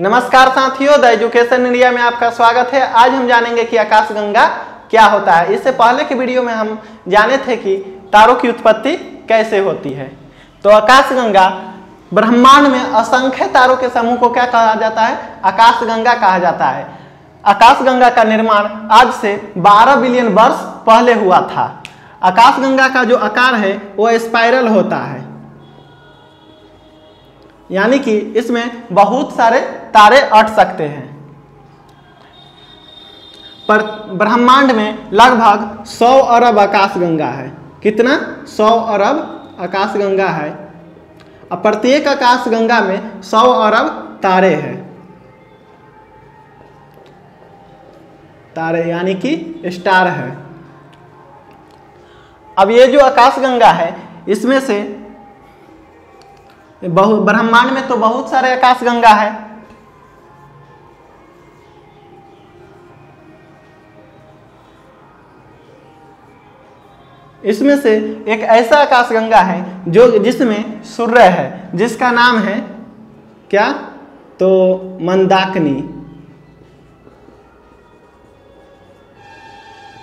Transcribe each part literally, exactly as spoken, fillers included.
नमस्कार साथियों, the education India में आपका स्वागत है। आज हम जानेंगे कि आकाशगंगा क्या होता है। इससे पहले के वीडियो में हम जाने थे कि तारों की उत्पत्ति कैसे होती है। तो आकाशगंगा ब्रह्मांड में असंख्य तारों के समूह को क्या कहा जाता है? आकाशगंगा कहा जाता है। आकाशगंगा का निर्माण आज से बारह बिलियन वर्ष पहले हुआ था। आकाशगंगा का जो आकार है वह स्पाइरल होता है, यानी कि इसमें बहुत सारे तारे अट सकते हैं। पर ब्रह्मांड में लगभग सौ अरब आकाशगंगा है। कितना? सौ अरब आकाशगंगा है। अब प्रत्येक आकाशगंगा में सौ अरब तारे हैं। तारे यानी कि स्टार है। अब ये जो आकाशगंगा है इसमें से बहुत ब्रह्मांड में तो बहुत सारे आकाशगंगा है, इसमें से एक ऐसा आकाशगंगा है जो जिसमें सूर्य है, जिसका नाम है क्या? तो मंदाकिनी।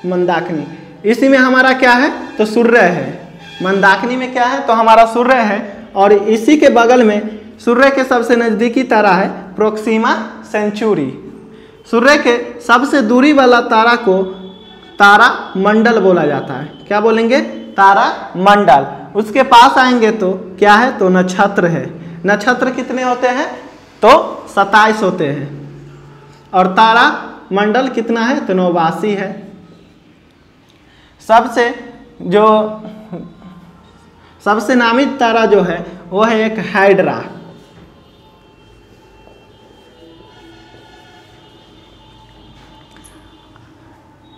मंदाकिनी इसी में हमारा क्या है? तो सूर्य है। मंदाकिनी में क्या है? तो हमारा सूर्य है। और इसी के बगल में सूर्य के सबसे नज़दीकी तारा है प्रोक्सिमा सेंचुरी। सूर्य के सबसे दूरी वाला तारा को तारा मंडल बोला जाता है। क्या बोलेंगे? तारा मंडल। उसके पास आएंगे तो क्या है? तो नक्षत्र है। नक्षत्र कितने होते हैं? तो सत्ताईस होते हैं। और तारा मंडल कितना है? तो नवासी है। सबसे जो सबसे नामी तारा जो है वो है एक हाइड्रा।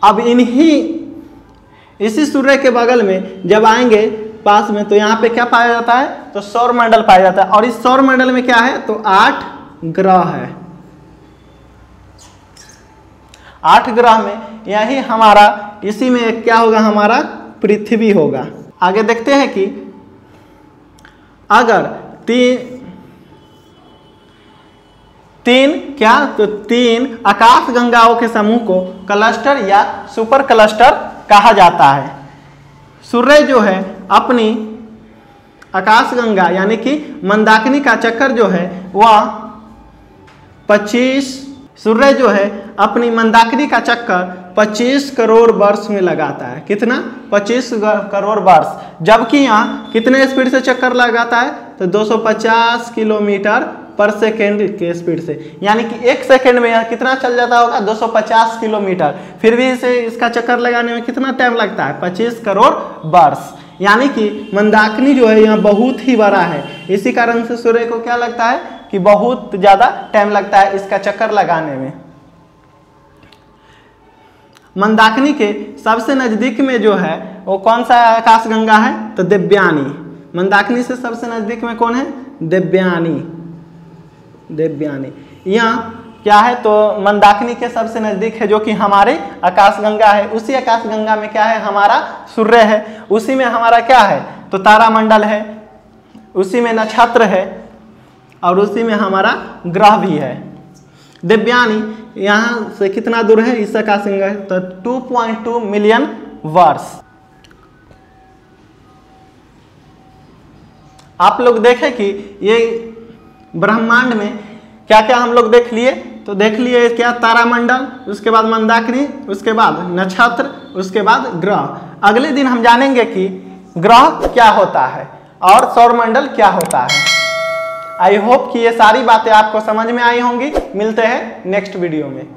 अब इन्हीं इसी सूर्य के बगल में जब आएंगे पास में तो यहाँ पे क्या पाया जाता है? तो सौरमंडल पाया जाता है। और इस सौरमंडल में क्या है? तो आठ ग्रह है। आठ ग्रह में यही हमारा इसी में क्या होगा? हमारा पृथ्वी होगा। आगे देखते हैं कि अगर तीन तीन क्या तो तीन आकाशगंगाओं के समूह को क्लस्टर या सुपर क्लस्टर कहा जाता है। सूर्य जो है अपनी आकाशगंगा यानी कि मंदाकिनी का चक्कर जो है वह पच्चीस सूर्य जो है अपनी मंदाकिनी का चक्कर पच्चीस करोड़ वर्ष में लगाता है। कितना? पच्चीस करोड़ वर्ष। जबकि यहाँ कितने स्पीड से चक्कर लगाता है? तो दो सौ पचास किलोमीटर पर सेकेंड के स्पीड से, यानी कि एक सेकेंड में यहाँ कितना चल जाता होगा? दो सौ पचास किलोमीटर। फिर भी इसे इसका चक्कर लगाने में कितना टाइम लगता है? पच्चीस करोड़ वर्ष। यानी कि मंदाकिनी जो है यहाँ बहुत ही बड़ा है। इसी कारण से सूर्य को क्या लगता है? कि बहुत ज़्यादा टाइम लगता है इसका चक्कर लगाने में। मंदाकिनी के सबसे नज़दीक में जो है वो कौन सा आकाशगंगा है? तो देवयानी। मंदाकिनी से सबसे नज़दीक में कौन है? देवयानी। देवयानी यहाँ क्या है? तो मंदाकिनी के सबसे नज़दीक है जो कि हमारे आकाशगंगा है। उसी आकाशगंगा में क्या है? हमारा सूर्य है। उसी में हमारा क्या है? तो तारामंडल है। उसी में नक्षत्र है और उसी में हमारा ग्रह भी है। देवयानी यहाँ से कितना दूर है इस आकाशगंगा? तो टू पॉइंट टू मिलियन वर्ष। आप लोग देखें कि ये ब्रह्मांड में क्या क्या हम लोग देख लिए। तो देख लिए क्या? तारामंडल, उसके बाद मंदाकिनी, उसके बाद नक्षत्र, उसके बाद ग्रह। अगले दिन हम जानेंगे कि ग्रह क्या होता है और सौरमंडल क्या होता है। आई होप कि ये सारी बातें आपको समझ में आई होंगी। मिलते हैं नेक्स्ट वीडियो में।